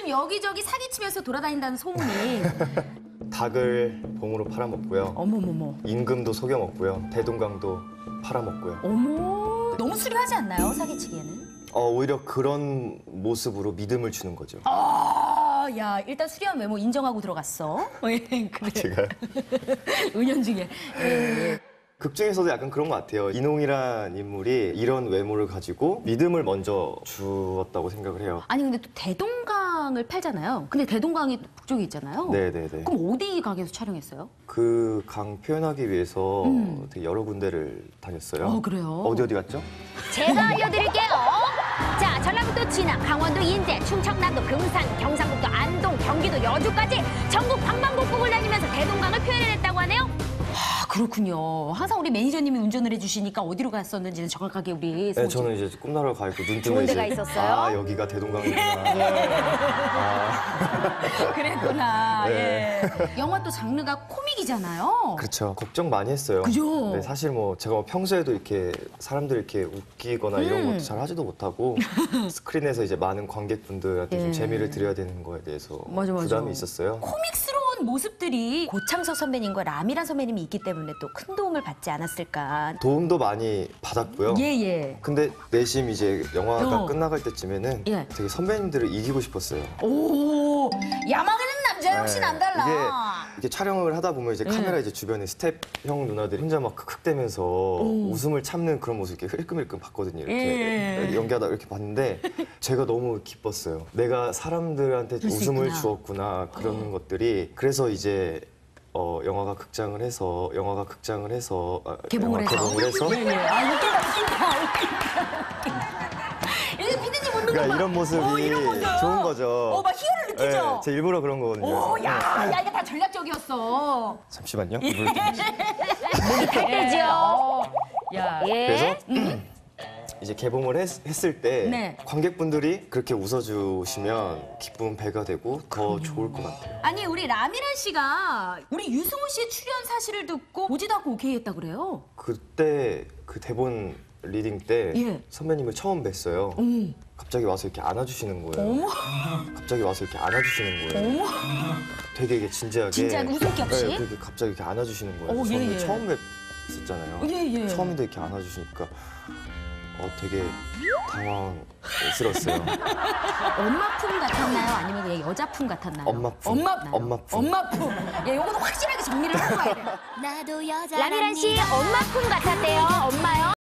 요즘 여기저기 사기치면서 돌아다닌다는 소문이. 닭을 봉으로 팔아먹고요. 어머머머. 임금도 속여먹고요. 대동강도 팔아먹고요. 어머. 너무 수려하지 않나요, 사기치기에는? 오히려 그런 모습으로 믿음을 주는 거죠. 야, 일단 수려한 외모 인정하고 들어갔어. 그래. 아, 제가요? 은연중에. 극 중에서도 약간 그런 것 같아요. 이농이란 인물이 이런 외모를 가지고 믿음을 먼저 주었다고 생각을 해요. 아니, 근데 또 대동강을 팔잖아요. 근데 대동강이 북쪽에 있잖아요. 네네네. 그럼 어디 강에서 촬영했어요? 그 강 표현하기 위해서 되게 여러 군데를 다녔어요. 그래요? 어디 갔죠? 제가 알려드릴게요. 자, 전라북도 진안, 강원도 인제, 충청남도 금산, 경상북도 안동, 경기도 여주까지 전국 방방곡곡을 다니면서 대동강을 표현해냈다고 하네요. 그렇군요. 항상 우리 매니저님이 운전을 해주시니까 어디로 갔었는지는 정확하게 우리. 네, 저는 이제 꿈나라로 가 있고 눈 뜨면 좋은 데가 있었어요? 아, 여기가 대동강이구나. 그랬구나. 네. 예. 영화 또 장르가 코믹이잖아요. 그렇죠. 걱정 많이 했어요. 그죠. 네, 사실 뭐 제가 평소에도 이렇게 사람들 이렇게 웃기거나 이런 것도 잘 하지도 못하고 스크린에서 이제 많은 관객분들한테 좀 재미를 드려야 되는 거에 대해서 부담이 있었어요. 코믹스로. 모습들이 고창석 선배님과 라미란 선배님이 있기 때문에 또 큰 도움을 받지 않았을까. 도움도 많이 받았고요. 예예. 근데 내심 이제 영화가 끝나갈 때쯤에는 되게 선배님들을 이기고 싶었어요. 오, 야망하는 남자 역시 남달라. 이게 촬영을 하다 보면 이제 카메라 이제 주변에 스텝 형 누나들이 혼자 막 흑흑대면서 웃음을 참는 그런 모습 이렇게 흘끔흘끔 봤거든요. 이렇게 연기하다 이렇게 봤는데 제가 너무 기뻤어요. 내가 사람들한테 웃음을 주었구나 그런 것들이. 그래서 이제 영화가 극장을 해서 개봉을 해서. 아, 웃긴다. 피디님 웃는 거 봐. 이런 모습이 좋은 거죠. 막 희열을 느끼죠. 네, 제 일부러 그런 거거든요. 야, 이게 다 전략적이었어. 잠시만요. 이불을 목이 탈 때죠. 그래서 이제 개봉을 했을 때 관객분들이 그렇게 웃어주시면 기쁨 배가 되고 더 좋을 것 같아요. 아니, 우리 라미란 씨가 우리 유승우 씨의 출연 사실을 듣고 보지도 않고 오케이 했다 그래요? 그때 그 대본 리딩 때 선배님을 처음 뵀어요. 갑자기 와서 이렇게 안아주시는 거예요. 되게 이게 진지하게. 진지하게 웃음기 없이? 네, 되게 갑자기 이렇게 안아주시는 거예요. 저는 처음 뵀었잖아요. 처음인데 이렇게 안아주시니까. 되게 당황스러웠어요. 엄마 품 같았나요? 아니면 그냥 여자 품 같았나요? 엄마 품. 엄마 품. 예, 요거는 확실하게 정리를 하고 가야 돼요. 라미란 씨 엄마 품 같았대요. 엄마요.